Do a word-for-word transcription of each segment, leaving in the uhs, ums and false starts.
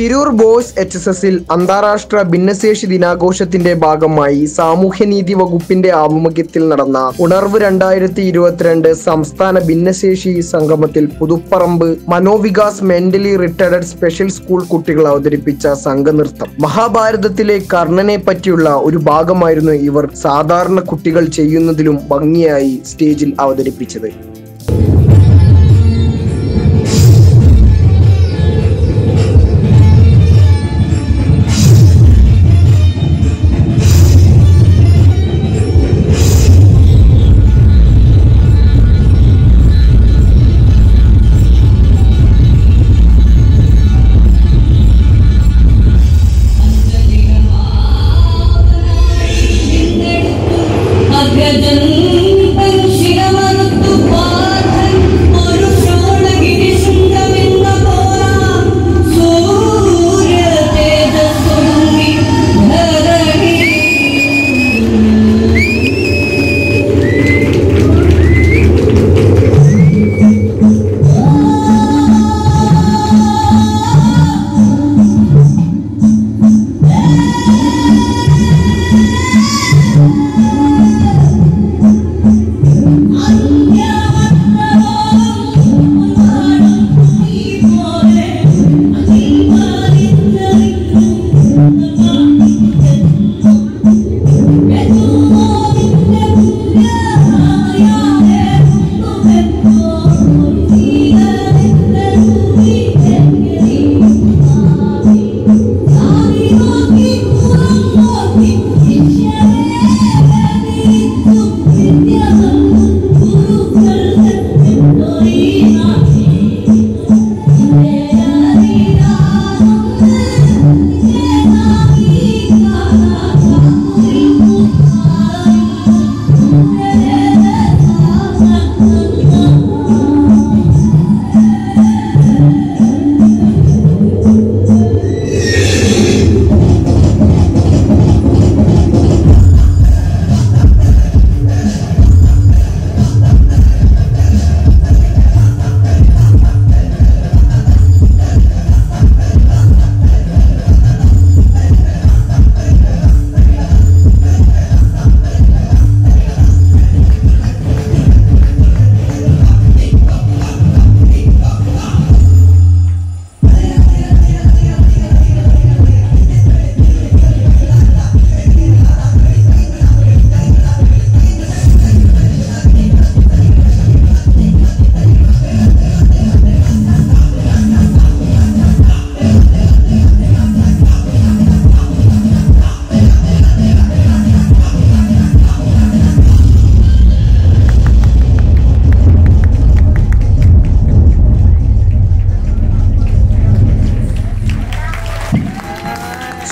Tirur boys H S എസിൽ അന്താരാഷ്ട്ര ഭിന്നശേഷി ദിനാഘോഷത്തിന്റെ ഭാഗമായി സാമൂഹ്യനീതി വകുപ്പിന്റെ ആഭിമുഖ്യത്തിൽ നടന്ന ഉണർവ് രണ്ടായിരത്തി ഇരുപത്തിരണ്ട് സംസ്ഥാന ഭിന്നശേഷി സംഗമത്തിൽ Puthuparamba Manovikas mentally retired special school കുട്ടികൾ അവതരിപ്പിച്ച സംഘനൃത്തം മഹാഭാരതത്തിലെ കർണനെ പറ്റിയുള്ള ഒരു ഭാഗമായിരുന്നു ഇവർ സാധാരണ കുട്ടികൾ ചെയ്യുന്നതിലും ഭംഗിയായി സ്റ്റേജിൽ അവതരിപ്പിച്ചത്.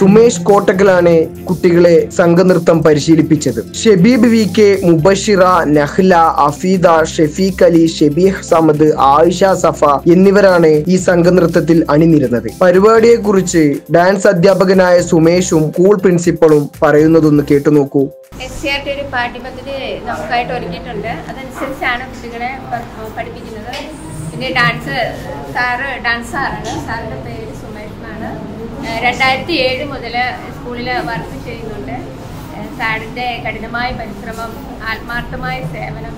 സുമേഷ് കോട്ടക്കലാണ് കുട്ടികളെ സംഘനൃത്തം പരിശീലിപ്പിച്ചത്. ഷെബീബ് വി കെ, മുബഷിറ, നഹ്ല, അഫീദ, ഷെഫീഖ് അലി, ഷെബീഹ് സമദ്, ആയിഷ സഫ എന്നിവരാണ് ഈ സംഘനൃത്തത്തിൽ അണിനിരുന്നത്. പരിപാടിയെ കുറിച്ച് ഡാൻസ് അധ്യാപകനായ സുമേഷും സ്കൂൾ പ്രിൻസിപ്പളും പറയുന്നതൊന്ന് കേട്ടുനോക്കൂ. എസ് സി ആർ ടി ഒരു പാഠ്യപദ്ധതി നമുക്കായിട്ട് ഒരുക്കിയിട്ടുണ്ട്. അതനുസരിച്ചാണ് കുട്ടികളെ പഠിപ്പിക്കുന്നത്. പിന്നെ ഡാൻസ് സാറ് ഡാൻസ് സാറാണ്. സാറിന്റെ പേര് സുമേഷാണ്. രണ്ടായിരത്തി ഏഴ് മുതൽ സ്കൂളിൽ വർക്ക് ചെയ്യുന്നുണ്ട്. സാറിൻ്റെ കഠിനമായ പരിശ്രമം, ആത്മാർത്ഥമായ സേവനം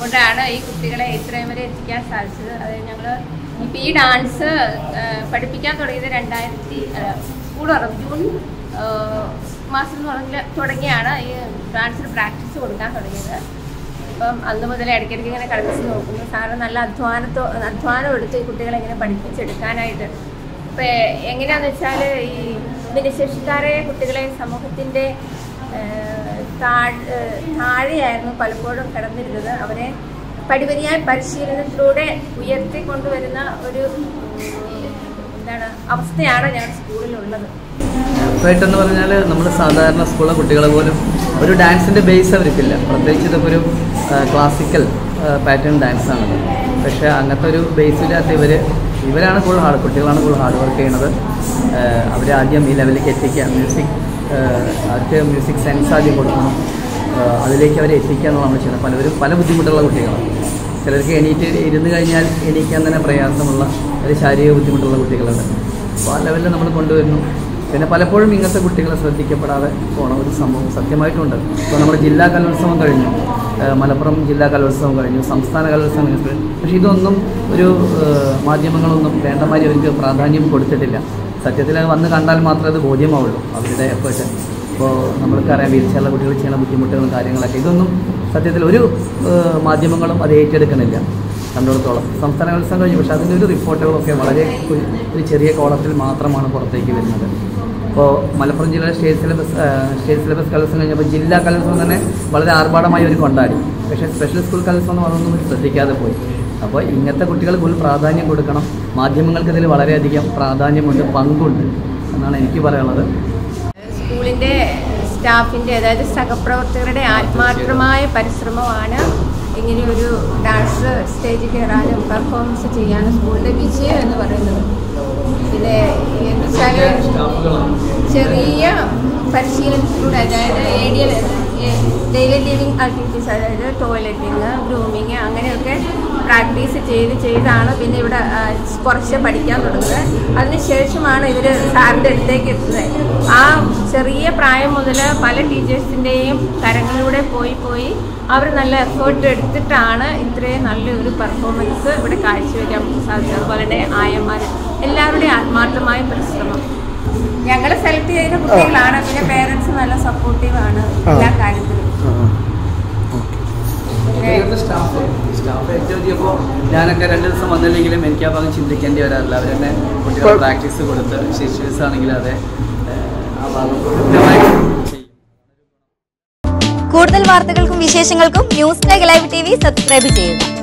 കൊണ്ടാണ് ഈ കുട്ടികളെ ഇത്രയും വരെ എത്തിക്കാൻ സാധിച്ചത്. അതായത് ഞങ്ങൾ ഇപ്പം ഈ ഡാൻസ് പഠിപ്പിക്കാൻ തുടങ്ങിയത് രണ്ടായിരത്തി സ്കൂൾ ജൂൺ മാസം തുടങ്ങിയാണ് ഈ ഡാൻസിന് പ്രാക്ടീസ് കൊടുക്കാൻ തുടങ്ങിയത്. ഇപ്പം അന്ന് മുതൽ ഇടയ്ക്കിടയ്ക്ക് ഇങ്ങനെ കളിച്ച് നോക്കുന്നു. സാറ് നല്ല അധ്വാനത്തോ അധ്വാനം എടുത്ത് ഈ കുട്ടികളെ ഇങ്ങനെ പഠിപ്പിച്ചെടുക്കാനായിട്ട്. ഇപ്പം എങ്ങനെയാണെന്ന് വെച്ചാൽ ഈ ഭിന്നശേഷിക്കാരെ കുട്ടികളെ സമൂഹത്തിൻ്റെ താഴെയായിരുന്നു പലപ്പോഴും കിടന്നിരുന്നത്. അവരെ പടിപടിയായ പരിശീലനത്തിലൂടെ ഉയർത്തി കൊണ്ടുവരുന്ന ഒരു എന്താണ് അവസ്ഥയാണ് ഞങ്ങളുടെ സ്കൂളിലുള്ളത്. എന്ന് പറഞ്ഞാൽ നമ്മൾ സാധാരണ സ്കൂളിലെ കുട്ടികളെ പോലും ഒരു ഡാൻസിൻ്റെ ബേസ് അവർക്കില്ല. പ്രത്യേകിച്ച് ഇതൊക്കെ ഒരു ക്ലാസിക്കൽ പാറ്റേൺ ഡാൻസാണത്. പക്ഷേ അങ്ങനത്തെ ഒരു ബേസില്ലാത്ത ഇവർ ഇവരാണ് കൂടുതൽ ഹാർഡ് കുട്ടികളാണ് കൂടുതൽ ഹാർഡ് വർക്ക് ചെയ്യണത്. അവർ ആദ്യം ഈ ലെവലിലേക്ക് എത്തിക്കുക, മ്യൂസിക് അവർക്ക് മ്യൂസിക് സെൻസ് ആദ്യം കൊടുക്കണം, അതിലേക്ക് അവരെ എത്തിക്കുക എന്നുള്ള നമ്മൾ ചെയ്യണം. പലവരും പല ബുദ്ധിമുട്ടുള്ള കുട്ടികളാണ്. ചിലർക്ക് എണീറ്റ് ഇരുന്ന് കഴിഞ്ഞാൽ എണീക്കാൻ തന്നെ പ്രയാസമുള്ള ഒരു ശാരീരിക ബുദ്ധിമുട്ടുള്ള കുട്ടികളുണ്ട്. ആ ലെവലിൽ നമ്മൾ കൊണ്ടുവരുന്നു. പിന്നെ പലപ്പോഴും ഇങ്ങനത്തെ കുട്ടികളെ ശ്രദ്ധിക്കപ്പെടാതെ പോണ ഒരു സംഭവം സത്യമായിട്ടുണ്ട്. ഇപ്പോൾ നമ്മുടെ ജില്ലാ കലോത്സവം കഴിഞ്ഞു, മലപ്പുറം ജില്ലാ കലോത്സവം കഴിഞ്ഞു, സംസ്ഥാന കലോത്സവം കഴിഞ്ഞു. പക്ഷേ ഇതൊന്നും ഒരു മാധ്യമങ്ങളൊന്നും വേണ്ടമാതിരി അവർക്ക് പ്രാധാന്യം കൊടുത്തിട്ടില്ല. സത്യത്തിൽ വന്ന് കണ്ടാൽ മാത്രമേ അത് ബോധ്യമാവുള്ളൂ അവരുടെ എഫേർട്ട്. ഇപ്പോൾ നമ്മൾക്കറിയാം വീൽ ചെയറുള്ള കുട്ടികൾ ചെയ്യുന്ന ബുദ്ധിമുട്ടുകളും കാര്യങ്ങളൊക്കെ. ഇതൊന്നും സത്യത്തിൽ ഒരു മാധ്യമങ്ങളും അത് ഏറ്റെടുക്കണില്ല കണ്ടിടത്തോളം. സംസ്ഥാന കലോത്സവം കഴിഞ്ഞു, പക്ഷേ അതിൻ്റെ ഒരു റിപ്പോർട്ടുകളൊക്കെ വളരെ ഒരു ചെറിയ കോളത്തിൽ മാത്രമാണ് പുറത്തേക്ക് വരുന്നത്. ഇപ്പോൾ മലപ്പുറം ജില്ലയിലെ സ്റ്റേറ്റ് സിലബസ് സ്റ്റേറ്റ് സിലബസ് കലോത്സവം കഴിഞ്ഞപ്പോൾ ജില്ലാ കലോത്സവം തന്നെ വളരെ ആർഭാടമായി അവർ കൊണ്ടാടി. പക്ഷേ സ്പെഷ്യൽ സ്കൂൾ കലോത്സവം എന്ന് പറഞ്ഞൊന്നും ശ്രദ്ധിക്കാതെ പോയി. അപ്പോൾ ഇങ്ങനത്തെ കുട്ടികൾക്ക് ഒരു പ്രാധാന്യം കൊടുക്കണം. മാധ്യമങ്ങൾക്ക് ഇതിൽ വളരെയധികം പ്രാധാന്യമുണ്ട്, പങ്കുണ്ട് എന്നാണ് എനിക്ക് പറയാനുള്ളത്. സ്കൂളിൻ്റെ സ്റ്റാഫിൻ്റെ, അതായത് സഹപ്രവർത്തകരുടെ ആത്മാർത്ഥമായ പരിശ്രമമാണ് ഇങ്ങനെയൊരു ഡാൻസ് സ്റ്റേജിൽ കയറാനും പെർഫോമൻസ് ചെയ്യാനും സ്കൂളിൻ്റെ വിജയം എന്ന് പറയുന്നത്. പിന്നെ എന്ന് വെച്ചാൽ ചെറിയ പരിശീലനത്തിലൂടെ, അതായത് ഏരിയൽ ഡെയിലി ലിവിങ് ആക്ടിവിറ്റീസ്, അതായത് ടോയ്ലറ്റിങ്, ഗ്രൂമിങ്, അങ്ങനെയൊക്കെ പ്രാക്ടീസ് ചെയ്ത് ചെയ്താണ് പിന്നെ ഇവിടെ കുറച്ച് പഠിക്കാൻ തുടങ്ങുന്നത്. അതിനുശേഷമാണ് ഇവർ സാറിൻ്റെ അടുത്തേക്ക് എത്തുന്നത്. ആ ചെറിയ പ്രായം മുതൽ പല ടീച്ചേഴ്സിൻ്റെയും കരങ്ങളിലൂടെ പോയി പോയി അവർ നല്ല എഫേർട്ട് എടുത്തിട്ടാണ് ഇത്രയും നല്ലൊരു പെർഫോമൻസ് ഇവിടെ കാഴ്ചവെക്കാൻ സാധിച്ചത്. അതുപോലെ തന്നെ ആയമാർ എല്ലാവരുടെയും ആത്മാർത്ഥമായ പരിശ്രമം. ഞങ്ങൾ സെലക്ട് ചെയ്ത കുട്ടികളാണ്. പിന്നെ പേരൻസ് നല്ല സപ്പോർട്ടീവാണ് എല്ലാ കാര്യത്തിലും. സ്റ്റാഫ് സ്റ്റാഫ് ഏറ്റവും ചെയ്യപ്പോൾ ഞാനൊക്കെ രണ്ട് ദിവസം വന്നില്ലെങ്കിലും എനിക്ക് ആ ഭാഗം ചിന്തിക്കേണ്ടി വരാറില്ല. അവർ തന്നെ കുട്ടികൾ പ്രാക്ടീസ് കൊടുത്ത് ശിശുസ് ആണെങ്കിൽ അതെ ആ ഭാഗം. കൂടുതൽ വാർത്തകൾക്കും വിശേഷങ്ങൾക്കും news live T V subscribe ചെയ്യുക.